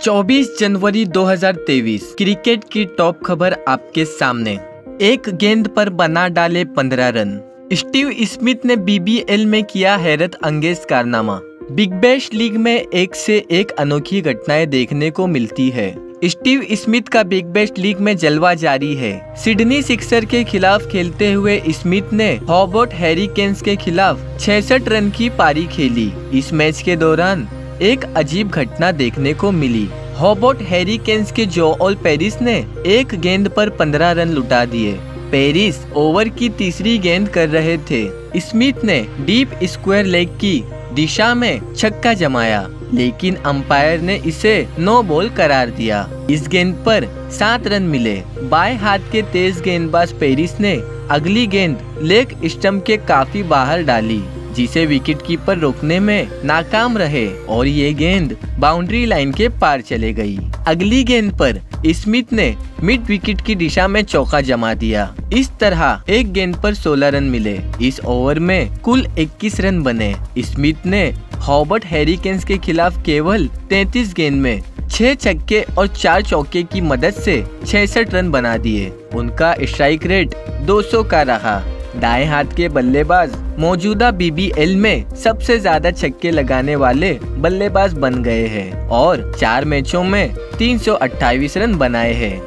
24 जनवरी 2023 cricket की top खबर आपके सामने। एक गेंद पर बना डाले 15 रन। स्टीव स्मिथ ने बीबीएल में किया हैरत अंगेज कारनामा। बिग बैश लीग में एक से एक अनोखी घटनाएं देखने को मिलती है। स्टीव स्मिथ का बिग बैश लीग में जलवा जारी है। सिडनी सिक्सर के खिलाफ खेलते हुए स्मिथ ने हॉबर्ट हैरिकेन्स के खिलाफ 66 रन की पारी खेली। इस मैच के दौरान एक अजीब घटना देखने को मिली। हॉबर्ट हैरिकेन्स के जोएल पेरिस ने एक गेंद पर 15 रन लुटा दिए। पेरिस ओवर की तीसरी गेंद कर रहे थे। स्मिथ ने डीप स्क्वायर लेग की दिशा में छक्का जमाया, लेकिन अंपायर ने इसे नो बॉल करार दिया। इस गेंद पर 7 रन मिले। बाएं हाथ के तेज गेंदबाज पेरिस ने अगली गेंद लेग स्टंप के काफी बाहर डाली, जिसे विकेटकीपर रोकने में नाकाम रहे और ये गेंद बाउंड्री लाइन के पार चले गई। अगली गेंद पर स्मिथ ने मिड विकेट की दिशा में चौका जमा दिया। इस तरह एक गेंद पर 16 रन मिले। इस ओवर में कुल 21 रन बने। स्मिथ ने हॉबर्ट हैरिकेन्स के खिलाफ केवल 33 गेंद में 6 छक्के और 4 चौके की मदद से 66 रन बना दिए। उनका स्ट्राइक रेट 200 का रहा। दाएं हाथ के बल्लेबाज मौजूदा बीबीएल में सबसे ज्यादा छक्के लगाने वाले बल्लेबाज बन गए हैं और 4 मैचों में 328 रन बनाए हैं।